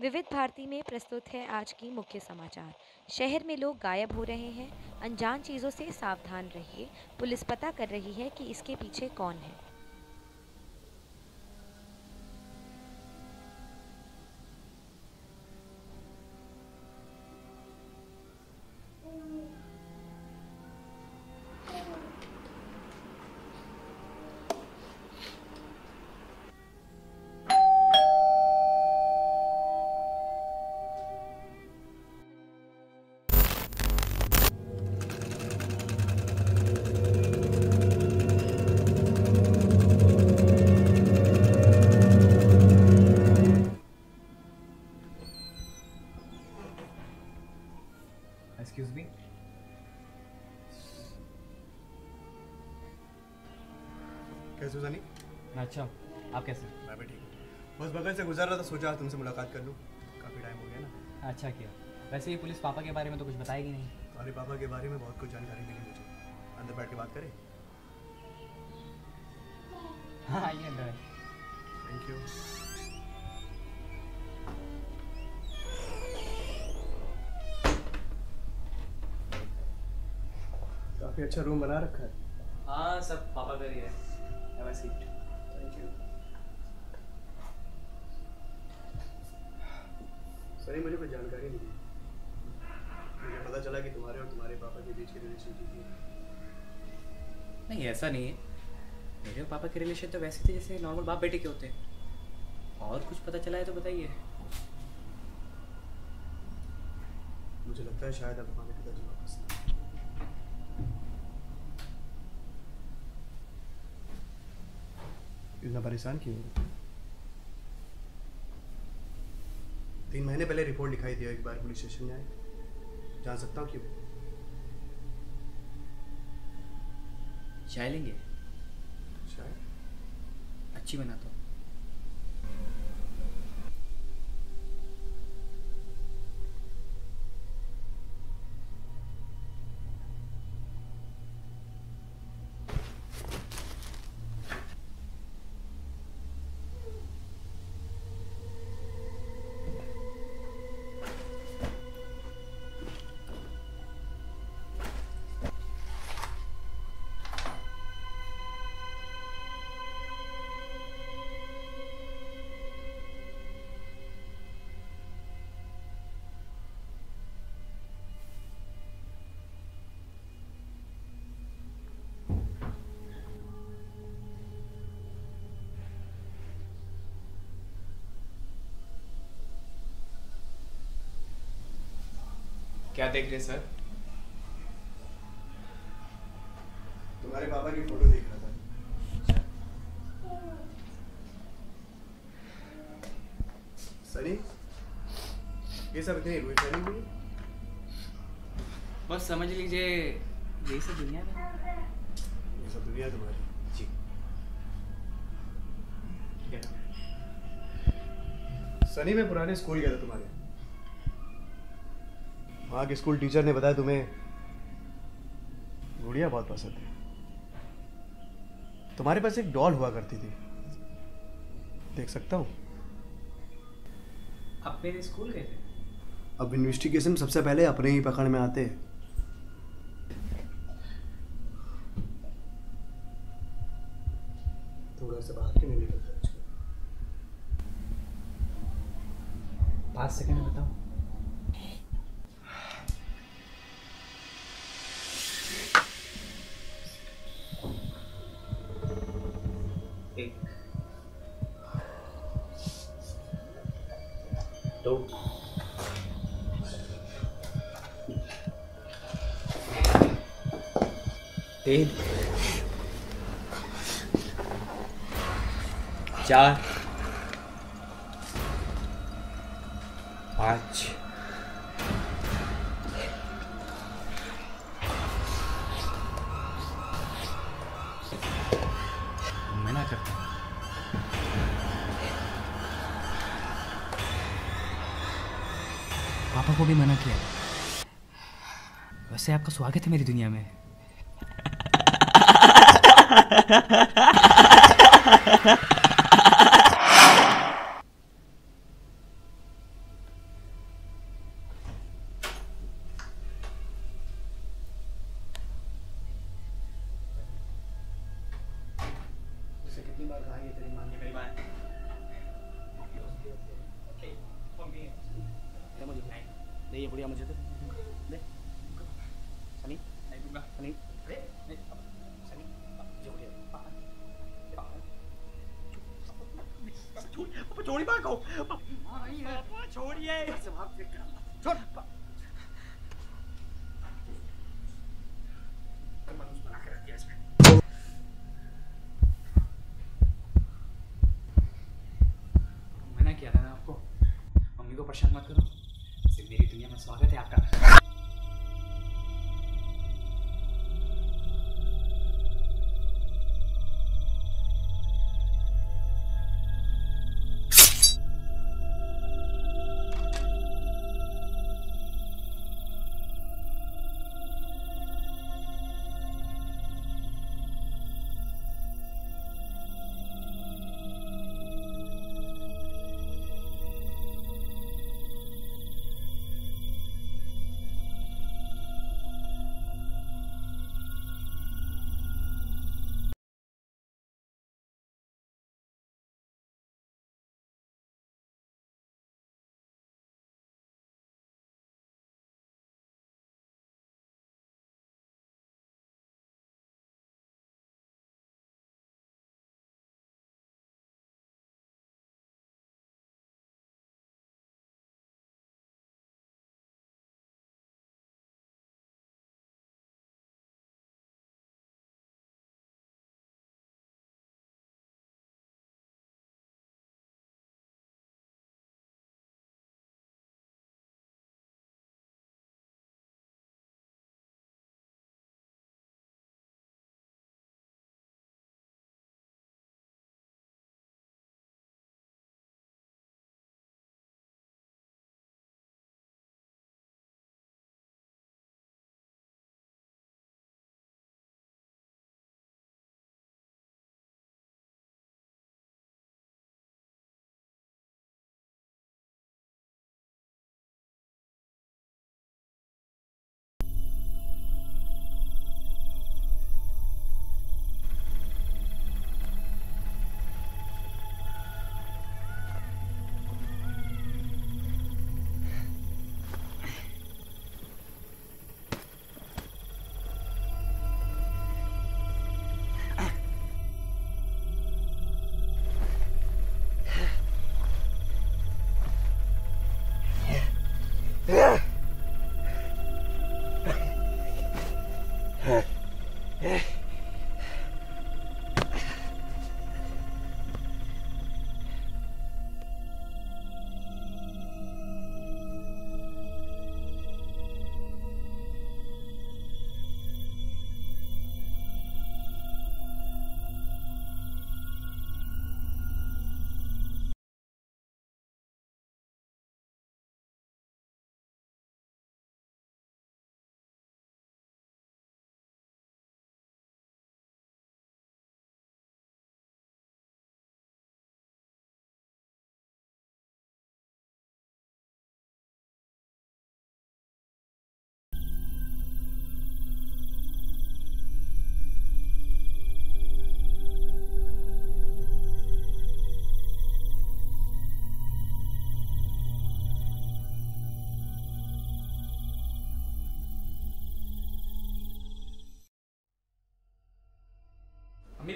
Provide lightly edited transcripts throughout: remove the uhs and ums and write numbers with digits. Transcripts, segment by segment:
विविध भारती में प्रस्तुत है आज की मुख्य समाचार। शहर में लोग गायब हो रहे हैं, अनजान चीज़ों से सावधान रहिए। पुलिस पता कर रही है कि इसके पीछे कौन है। Excuse me. कैसे जानी? अच्छा, आप कैसे? मैं भी ठीक हूँ। बस बगल से गुजर रहा था, सोचा तुमसे मुलाकात कर लूँ। काफ़ी टाइम हो गया ना। अच्छा किया। वैसे ये पुलिस पापा के बारे में तो कुछ बताएगी नहीं। तुम्हारे पापा के बारे में बहुत कुछ जानकारी मिली मुझे। अंदर बैठ के बात करें? हाँ, आइए अंदर। Thank you. अच्छा रूम बना रखा है। हाँ, सब पापा का ही है। Have a seat. Thank you. Sorry, मुझे कोई जानकारी नहीं है। मुझे पता चला कि तुम्हारे और तुम्हारे पापा के बीच की रिलेशन थी। नहीं, ऐसा नहीं है। मेरे और पापा के रिलेशन तो वैसे थे जैसे नॉर्मल बाप बेटे के होते हैं। और कुछ पता चला है तो बताइए। मुझे लगता है शायद अब हमारे पिताजी वापस आएंगे। इतना परेशान क्यों? 3 महीने पहले रिपोर्ट लिखाई दिया। एक बार पुलिस स्टेशन में आए। जान सकता हूँ क्यों? चाय लेंगे? चाय अच्छी बनाता हूँ। क्या देख रहे हैं सर? तुम्हारे पापा की फोटो देख रहा था। सनी, ये सब इतनी रोई सनी हुई? बस समझ लीजिए यही सब दुनिया है। ये सब दुनिया तुम्हारी। जी। सनी, मैं पुराने स्कूल गया था तुम्हारे। वहाँ के स्कूल टीचर ने बताया तुम्हें गुड़िया बहुत पसंद है। तुम्हारे पास एक डॉल हुआ करती थी, देख सकता हूँ? आप मेरे स्कूल गए थे? अब इन्वेस्टिगेशन सबसे पहले अपने ही पकड़ में आते हैं। थोड़ा सा बाहर क्यों नहीं निकलता? 5 सेकंड में बताओ। चार, 5, मना करता हूँ। पापा को भी मना किया। वैसे आपका स्वागत है मेरी दुनिया में। कितनी बार कहा ये तेरी माँ मेरी बात ओके फॉर मी ये मुझे नहीं ये बुढ़िया मुझे तो ले सनी नहीं दूंगा सनी अरे नहीं सनी ये बुढ़िया छोड़ छोड़ी बात कहो नहीं है छोड़िए सब आप क्या छोड़ परेशान मत करो, सिर्फ मेरी दुनिया में स्वागत है आपका।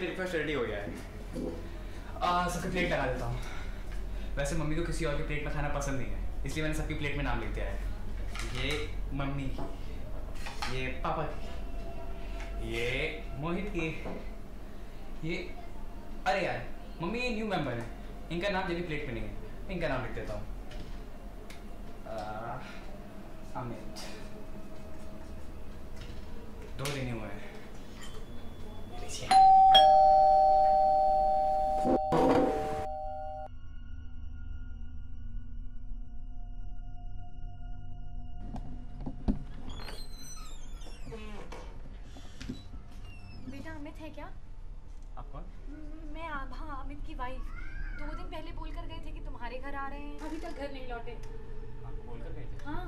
ब्रेकफास्ट रेडी हो गया है सबकी प्लेट लगा देता हूँ। वैसे मम्मी को किसी और की प्लेट में खाना पसंद नहीं है, इसलिए मैंने सबकी प्लेट में नाम लिख दिया है। ये मम्मी की, ये पापा की, ये मोहित की, ये अरे यार मम्मी ये न्यू मेंबर है, इनका नाम जब भी प्लेट में नहीं है, इनका नाम लिख देता हूँ। अमित, 2 दिन हुए हैं। है क्या आप कौन? मैं आभा, अमित की वाइफ। 2 दिन पहले बोलकर गए थे कि तुम्हारे घर आ रहे हैं, अभी तक घर नहीं लौटे। आपको बोलकर गए थे? हाँ।